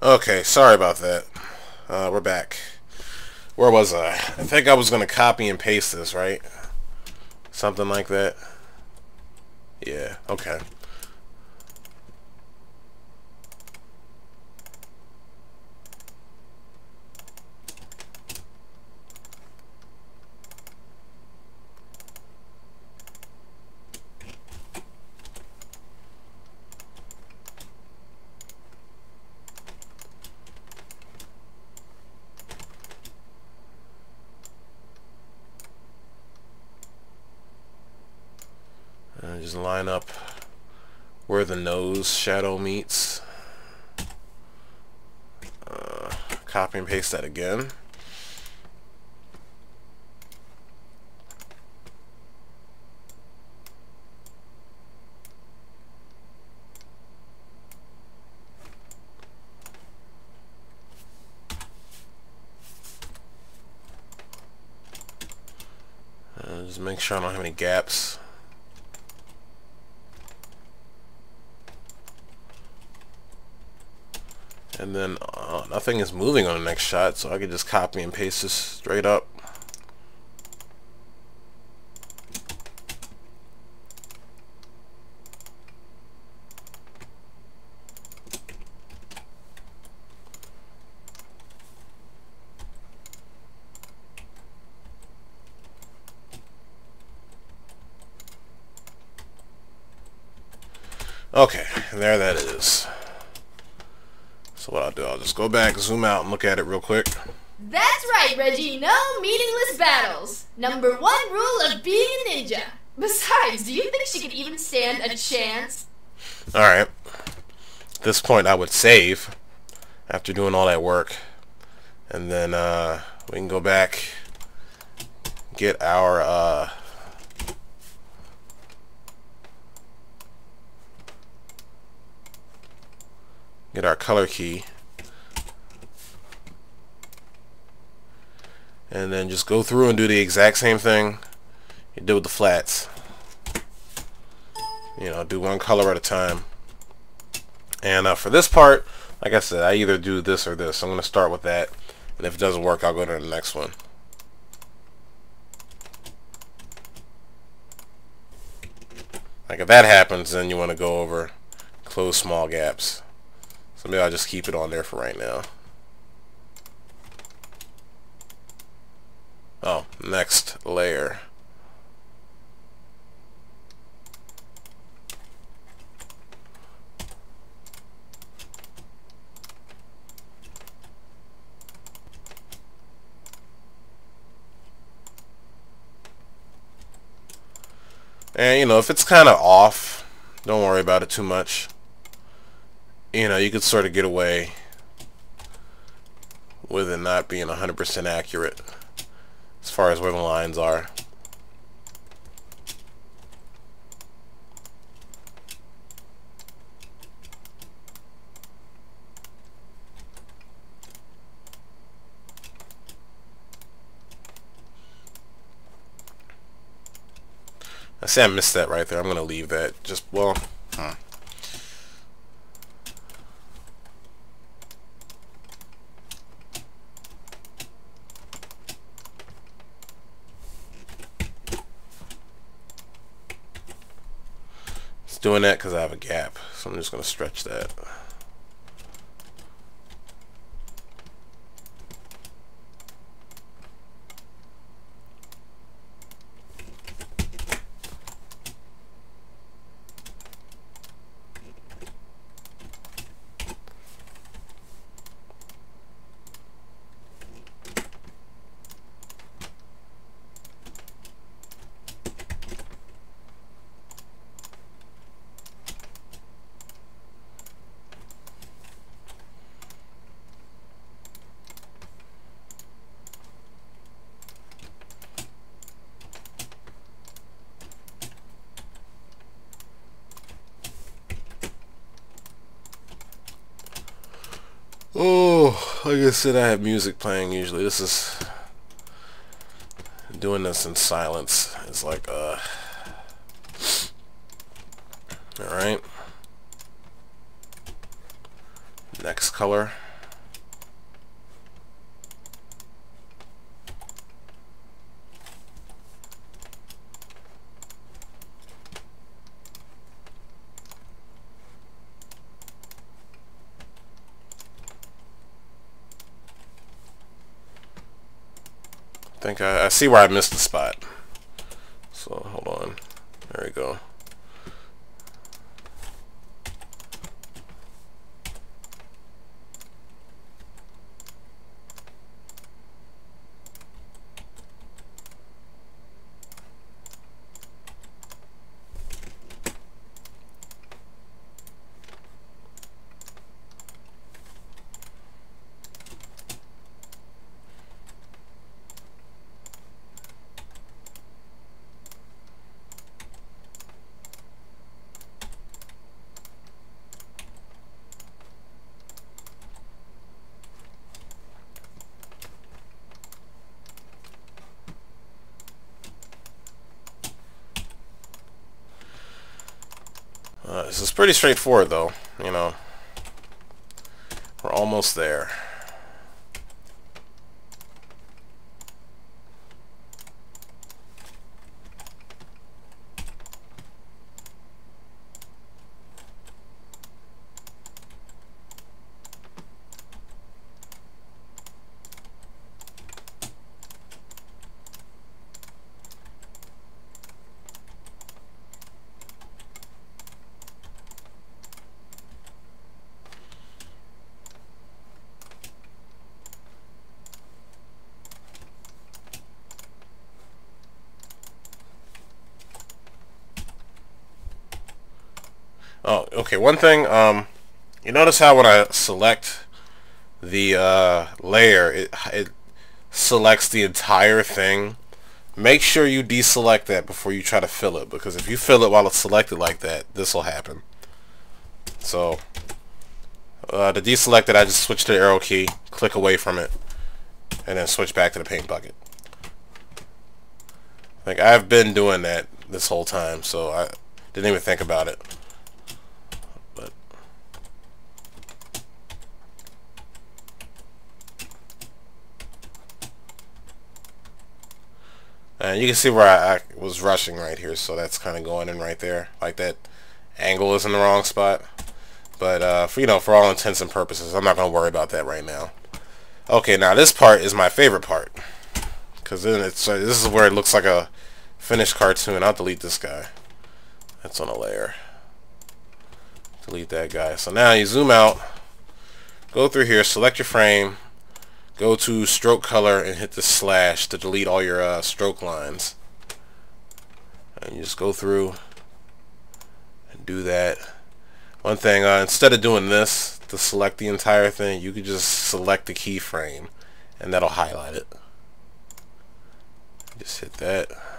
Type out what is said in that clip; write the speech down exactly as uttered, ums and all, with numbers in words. Okay, sorry about that. Uh, we're back. Where was I? I think I was going to copy and paste this, right? Something like that. Yeah, okay. Just line up where the nose shadow meets. Uh, copy and paste that again. Uh, just make sure I don't have any gaps. And then uh, nothing is moving on the next shot, so I could just copy and paste this straight up. Okay, there that is. So what I'll do, I'll just go back, zoom out, and look at it real quick. That's right, Reggie. No meaningless battles. Number one rule of being a ninja. Besides, do you think she could even stand a chance? Alright. At this point, I would save after doing all that work. And then uh, we can go back, get our... Uh, Get our color key and then just go through and do the exact same thing you did with the flats. You know, do one color at a time. And uh, for this part, like I said, I either do this or this. I'm going to start with that, and if it doesn't work, I'll go to the next one. Like if that happens, then you want to go over, close small gaps. So maybe I'll just keep it on there for right now. Oh, next layer. And you know, if it's kind of off, don't worry about it too much. You know, you could sort of get away with it not being one hundred percent accurate as far as where the lines are. I say I missed that right there. I'm going to leave that. Just, well... Huh. Doing that because I have a gap, so I'm just going to stretch that. Oh, like I said, I have music playing usually. This is doing this in silence. It's like, uh, all right. Next color. I think I, I see where I missed the spot. So hold on. There we go. Uh, this is pretty straightforward, though. You know, we're almost there. Oh, okay, one thing, um, you notice how when I select the uh, layer, it, it selects the entire thing. Make sure you deselect that before you try to fill it, because if you fill it while it's selected like that, this will happen. So, uh, to deselect it, I just switch to the arrow key, click away from it, and then switch back to the paint bucket. Like, I've been doing that this whole time, so I didn't even think about it. And you can see where I, I was rushing right here, so that's kind of going in right there. Like that angle is in the wrong spot, but uh, for, you know, for all intents and purposes, I'm not going to worry about that right now. Okay, now this part is my favorite part, because then it's uh, this is where it looks like a finished cartoon. I'll delete this guy. That's on a layer. Delete that guy. So now you zoom out, go through here, select your frame. Go to stroke color and hit the slash to delete all your uh, stroke lines. And you just go through and do that. One thing, uh, instead of doing this to select the entire thing, you could just select the keyframe and that'll highlight it. Just hit that.